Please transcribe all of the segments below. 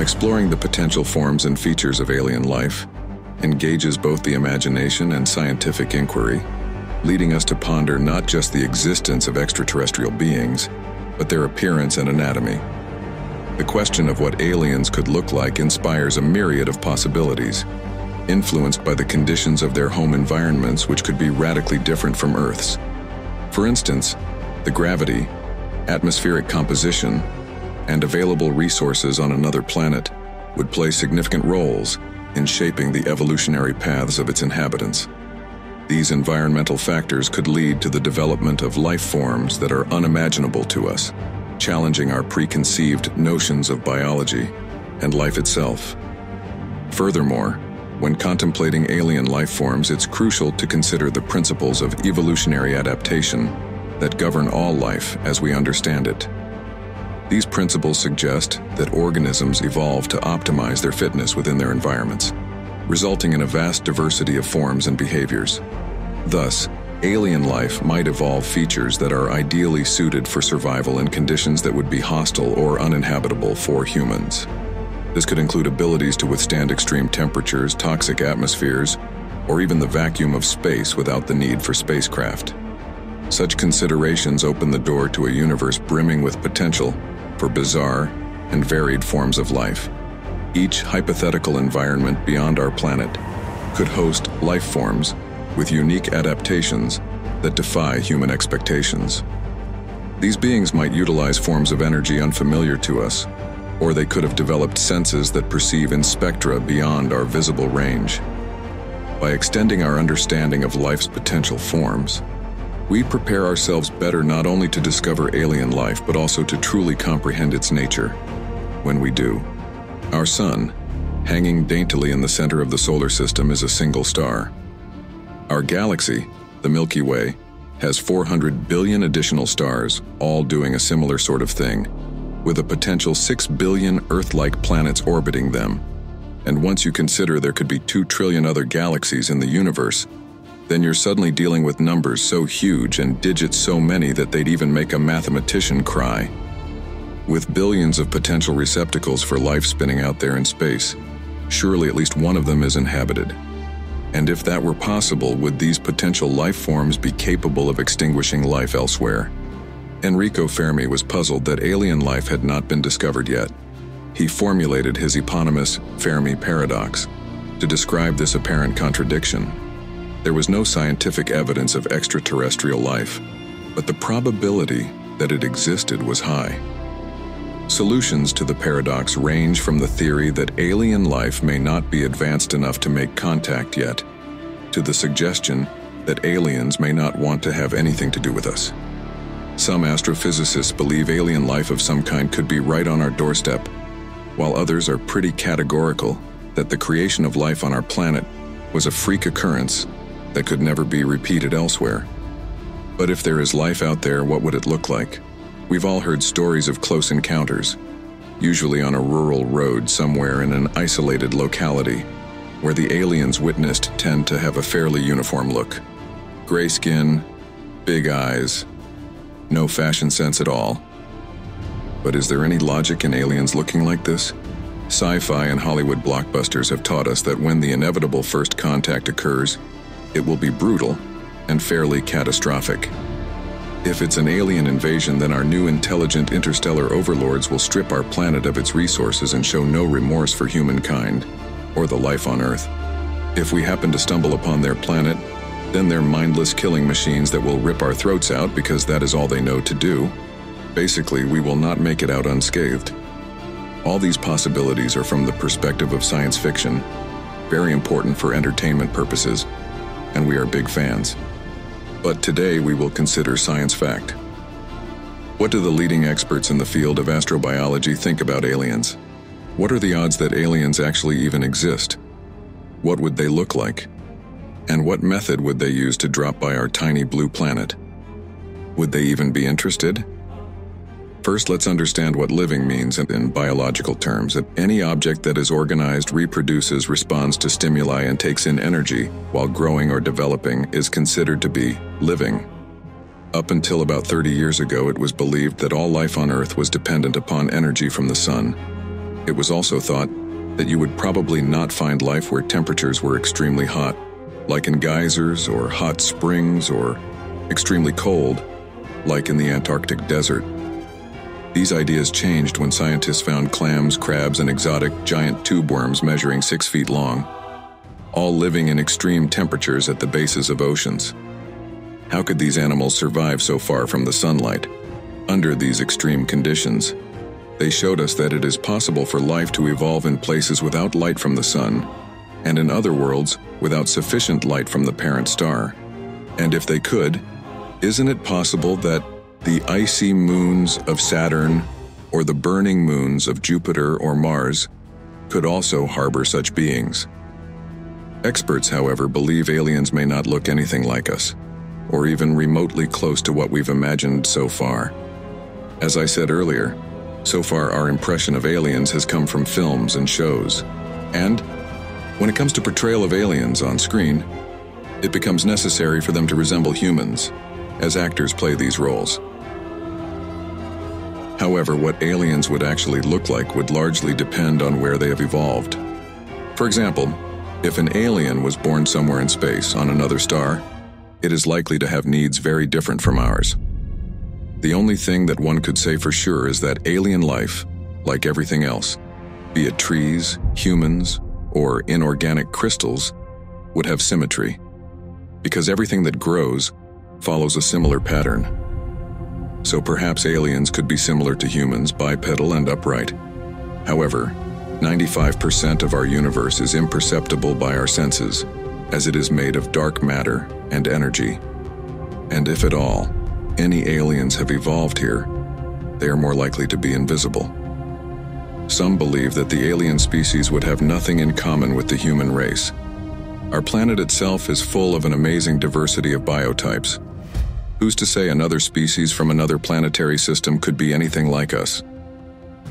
Exploring the potential forms and features of alien life engages both the imagination and scientific inquiry, leading us to ponder not just the existence of extraterrestrial beings, but their appearance and anatomy. The question of what aliens could look like inspires a myriad of possibilities, influenced by the conditions of their home environments, which could be radically different from Earth's. For instance, the gravity, atmospheric composition, and available resources on another planet would play significant roles in shaping the evolutionary paths of its inhabitants. These environmental factors could lead to the development of life forms that are unimaginable to us, challenging our preconceived notions of biology and life itself. Furthermore, when contemplating alien life forms, it's crucial to consider the principles of evolutionary adaptation that govern all life as we understand it. These principles suggest that organisms evolve to optimize their fitness within their environments, resulting in a vast diversity of forms and behaviors. Thus, alien life might evolve features that are ideally suited for survival in conditions that would be hostile or uninhabitable for humans. This could include abilities to withstand extreme temperatures, toxic atmospheres, or even the vacuum of space without the need for spacecraft. Such considerations open the door to a universe brimming with potential for bizarre and varied forms of life. Each hypothetical environment beyond our planet could host life forms with unique adaptations that defy human expectations. These beings might utilize forms of energy unfamiliar to us, or they could have developed senses that perceive in spectra beyond our visible range. By extending our understanding of life's potential forms, we prepare ourselves better not only to discover alien life, but also to truly comprehend its nature. When we do, our sun, hanging daintily in the center of the solar system, is a single star. Our galaxy, the Milky Way, has 400 billion additional stars, all doing a similar sort of thing, with a potential 6 billion Earth-like planets orbiting them. And once you consider there could be 2 trillion other galaxies in the universe, then you're suddenly dealing with numbers so huge and digits so many that they'd even make a mathematician cry. With billions of potential receptacles for life spinning out there in space, surely at least one of them is inhabited. And if that were possible, would these potential life forms be capable of extinguishing life elsewhere? Enrico Fermi was puzzled that alien life had not been discovered yet. He formulated his eponymous Fermi paradox to describe this apparent contradiction. There was no scientific evidence of extraterrestrial life, but the probability that it existed was high. Solutions to the paradox range from the theory that alien life may not be advanced enough to make contact yet, to the suggestion that aliens may not want to have anything to do with us. Some astrophysicists believe alien life of some kind could be right on our doorstep, while others are pretty categorical that the creation of life on our planet was a freak occurrence that could never be repeated elsewhere. But if there is life out there, what would it look like? We've all heard stories of close encounters, usually on a rural road somewhere in an isolated locality, where the aliens witnessed tend to have a fairly uniform look. Gray skin, big eyes, no fashion sense at all. But is there any logic in aliens looking like this? Sci-fi and Hollywood blockbusters have taught us that when the inevitable first contact occurs, it will be brutal and fairly catastrophic. If it's an alien invasion, then our new intelligent interstellar overlords will strip our planet of its resources and show no remorse for humankind or the life on Earth. If we happen to stumble upon their planet, then they're mindless killing machines that will rip our throats out because that is all they know to do. Basically, we will not make it out unscathed. All these possibilities are from the perspective of science fiction, very important for entertainment purposes, and we are big fans. But today we will consider science fact. What do the leading experts in the field of astrobiology think about aliens? What are the odds that aliens actually even exist? What would they look like? And what method would they use to drop by our tiny blue planet? Would they even be interested? First, let's understand what living means in biological terms. Any object that is organized, reproduces, responds to stimuli, and takes in energy while growing or developing is considered to be living. Up until about 30 years ago, it was believed that all life on Earth was dependent upon energy from the sun. It was also thought that you would probably not find life where temperatures were extremely hot, like in geysers or hot springs, or extremely cold, like in the Antarctic desert. These ideas changed when scientists found clams, crabs, and exotic giant tube worms measuring 6 feet long, all living in extreme temperatures at the bases of oceans. How could these animals survive so far from the sunlight, under these extreme conditions? They showed us that it is possible for life to evolve in places without light from the sun, and in other worlds, without sufficient light from the parent star. And if they could, isn't it possible that the icy moons of Saturn or the burning moons of Jupiter or Mars could also harbor such beings? Experts, however, believe aliens may not look anything like us, or even remotely close to what we've imagined so far. As I said earlier, so far our impression of aliens has come from films and shows. And when it comes to portrayal of aliens on screen, it becomes necessary for them to resemble humans, as actors play these roles. However, what aliens would actually look like would largely depend on where they have evolved. For example, if an alien was born somewhere in space on another star, it is likely to have needs very different from ours. The only thing that one could say for sure is that alien life, like everything else, be it trees, humans, or inorganic crystals, would have symmetry, because everything that grows follows a similar pattern. So perhaps aliens could be similar to humans, bipedal and upright. However, 95% of our universe is imperceptible by our senses, as it is made of dark matter and energy. And if at all, any aliens have evolved here, they are more likely to be invisible. Some believe that the alien species would have nothing in common with the human race. Our planet itself is full of an amazing diversity of biotypes. Who's to say another species from another planetary system could be anything like us?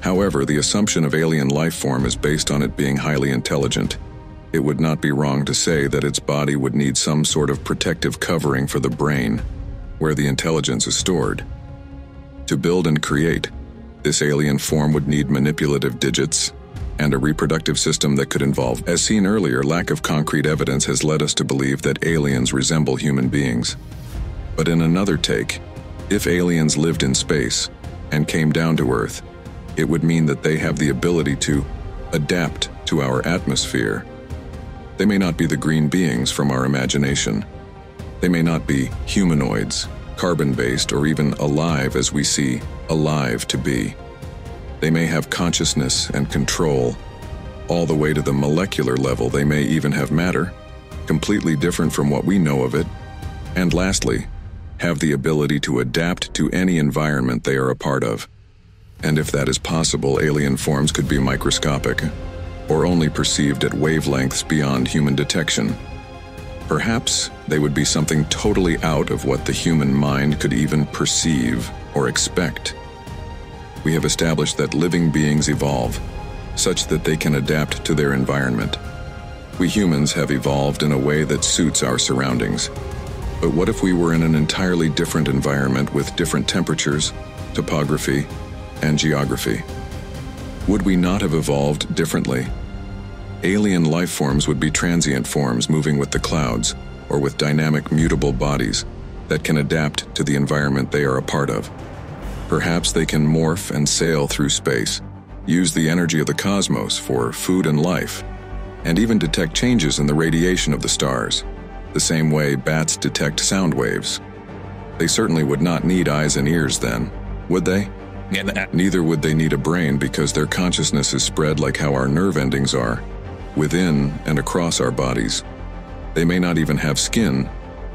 However, the assumption of alien life form is based on it being highly intelligent. It would not be wrong to say that its body would need some sort of protective covering for the brain, where the intelligence is stored. To build and create, this alien form would need manipulative digits and a reproductive system that could involve. As seen earlier, lack of concrete evidence has led us to believe that aliens resemble human beings. But in another take, if aliens lived in space and came down to Earth, it would mean that they have the ability to adapt to our atmosphere. They may not be the green beings from our imagination. They may not be humanoids, carbon-based, or even alive as we see alive to be. They may have consciousness and control, all the way to the molecular level. They may even have matter, completely different from what we know of it. And lastly, have the ability to adapt to any environment they are a part of. And if that is possible, alien forms could be microscopic, or only perceived at wavelengths beyond human detection. Perhaps they would be something totally out of what the human mind could even perceive or expect. We have established that living beings evolve, such that they can adapt to their environment. We humans have evolved in a way that suits our surroundings. But what if we were in an entirely different environment with different temperatures, topography, and geography? Would we not have evolved differently? Alien life forms would be transient forms moving with the clouds, or with dynamic mutable bodies that can adapt to the environment they are a part of. Perhaps they can morph and sail through space, use the energy of the cosmos for food and life, and even detect changes in the radiation of the stars, the same way bats detect sound waves. They certainly would not need eyes and ears then, would they? Neither would they need a brain, because their consciousness is spread like how our nerve endings are, within and across our bodies. They may not even have skin,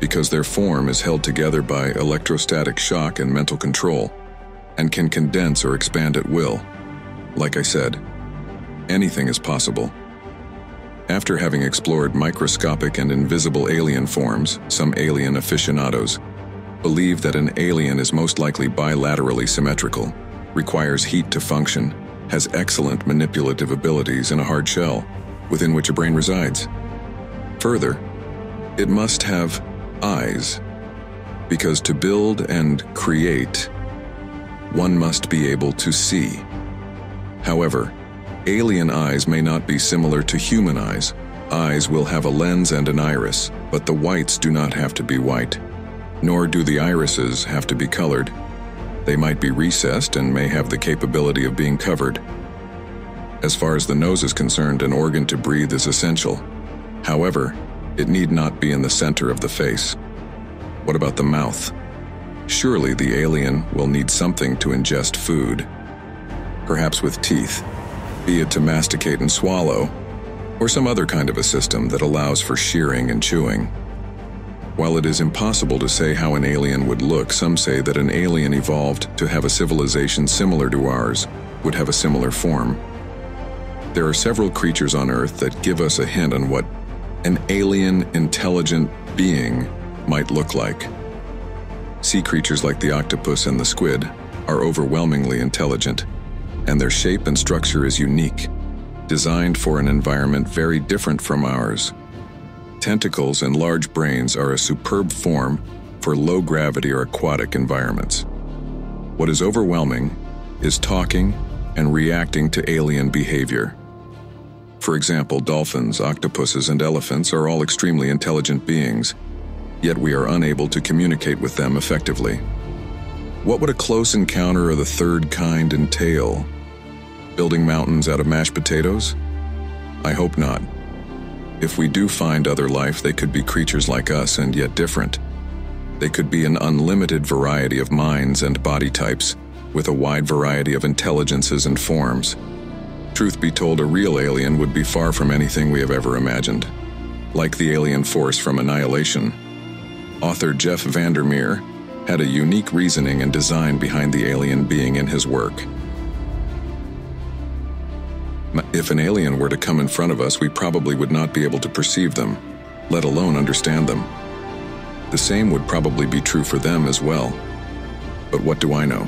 because their form is held together by electrostatic shock and mental control, and can condense or expand at will. Like I said, anything is possible. After having explored microscopic and invisible alien forms, some alien aficionados believe that an alien is most likely bilaterally symmetrical, requires heat to function, has excellent manipulative abilities in a hard shell, within which a brain resides. Further, it must have eyes, because to build and create, one must be able to see. However, Alien eyes may not be similar to human eyes. Eyes will have a lens and an iris, but the whites do not have to be white. Nor do the irises have to be colored. They might be recessed and may have the capability of being covered. As far as the nose is concerned, an organ to breathe is essential. However, it need not be in the center of the face. What about the mouth? Surely the alien will need something to ingest food. Perhaps with teeth, be it to masticate and swallow, or some other kind of a system that allows for shearing and chewing. While it is impossible to say how an alien would look, some say that an alien evolved to have a civilization similar to ours, would have a similar form. There are several creatures on Earth that give us a hint on what an alien intelligent being might look like. Sea creatures like the octopus and the squid are overwhelmingly intelligent, and their shape and structure is unique, designed for an environment very different from ours. Tentacles and large brains are a superb form for low gravity or aquatic environments. What is overwhelming is talking and reacting to alien behavior. For example, dolphins, octopuses, and elephants are all extremely intelligent beings, yet we are unable to communicate with them effectively. What would a close encounter of the third kind entail? Building mountains out of mashed potatoes? I hope not. If we do find other life, they could be creatures like us and yet different. They could be an unlimited variety of minds and body types, with a wide variety of intelligences and forms. Truth be told, a real alien would be far from anything we have ever imagined. Like the alien force from Annihilation, author Jeff Vandermeer had a unique reasoning and design behind the alien being in his work. If an alien were to come in front of us, we probably would not be able to perceive them, let alone understand them. The same would probably be true for them as well. But what do I know?